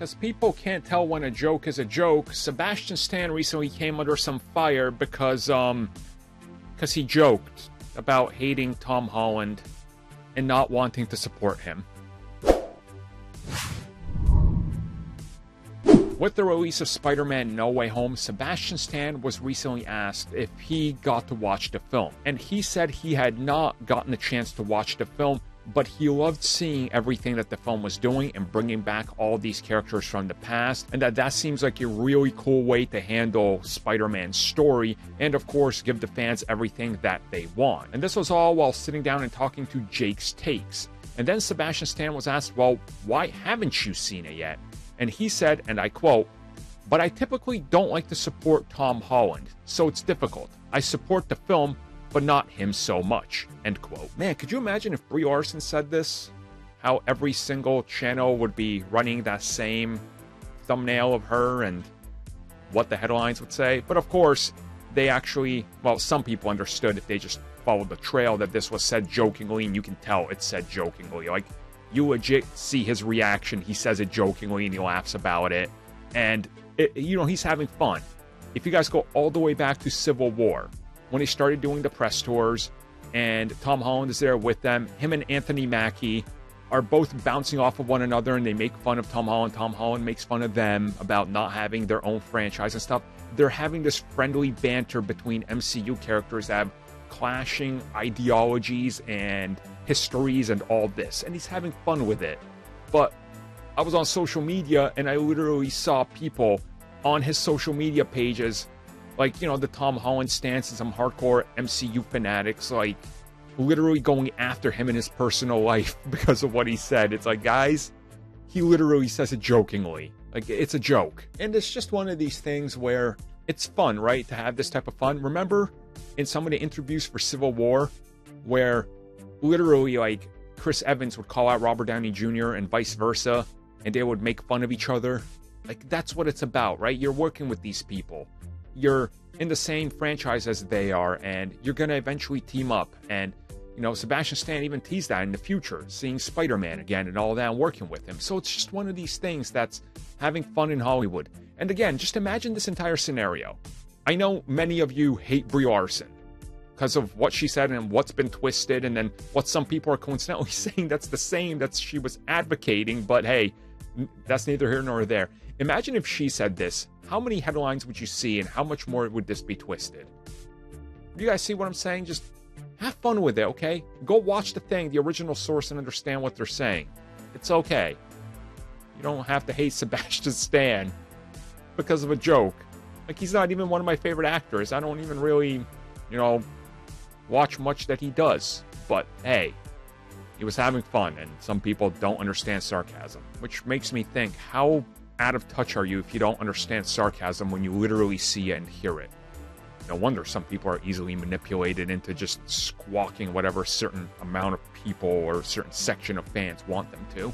Because people can't tell when a joke is a joke, Sebastian Stan recently came under some fire because he joked about hating Tom Holland and not wanting to support him. With the release of Spider-Man No Way Home, Sebastian Stan was recently asked if he got to watch the film. And he said he had not gotten a chance to watch the film, but he loved seeing everything that the film was doing and bringing back all these characters from the past. And that seems like a really cool way to handle Spider-Man's story and, of course, give the fans everything that they want. And this was all while sitting down and talking to Jake's Takes. And then Sebastian Stan was asked, well, why haven't you seen it yet? And he said, and I quote, "But I typically don't like to support Tom Holland, so it's difficult. I support the film, but not him so much." End quote. Man, could you imagine if Brie Larson said this? How every single channel would be running that same thumbnail of her and what the headlines would say. But of course, they actually, well, some people understood if they just followed the trail that this was said jokingly, and you can tell it's said jokingly. Like, you legit see his reaction. He says it jokingly and he laughs about it. And, you know, he's having fun. If you guys go all the way back to Civil War, when he started doing the press tours and Tom Holland is there with them, him and Anthony Mackie are both bouncing off of one another and they make fun of Tom Holland. Tom Holland makes fun of them about not having their own franchise and stuff. They're having this friendly banter between MCU characters that have clashing ideologies and histories and all this, and he's having fun with it. But I was on social media and I literally saw people on his social media pages, like, you know, the Tom Holland stance and some hardcore MCU fanatics, like, literally going after him in his personal life because of what he said. It's like, guys, he literally says it jokingly. Like, it's a joke. And it's just one of these things where it's fun, right, to have this type of fun. Remember in some of the interviews for Civil War where literally, like, Chris Evans would call out Robert Downey Jr. and vice versa, and they would make fun of each other? Like, that's what it's about, right? You're working with these people. You're in the same franchise as they are, and you're going to eventually team up. And, you know, Sebastian Stan even teased that in the future, seeing Spider-Man again and all that and working with him. So it's just one of these things that's having fun in Hollywood. And again, just imagine this entire scenario. I know many of you hate Brie Larson because of what she said and what's been twisted, and then what some people are coincidentally saying that's the same that she was advocating, but hey, that's neither here nor there. Imagine if she said this. How many headlines would you see, and how much more would this be twisted? You guys see what I'm saying? Just have fun with it, okay? Go watch the thing, the original source, and understand what they're saying. It's okay. You don't have to hate Sebastian Stan because of a joke. Like, he's not even one of my favorite actors. I don't even really, you know, watch much that he does, but hey, he was having fun, and some people don't understand sarcasm, which makes me think, how out of touch are you if you don't understand sarcasm when you literally see it and hear it? No wonder some people are easily manipulated into just squawking whatever certain amount of people or a certain section of fans want them to.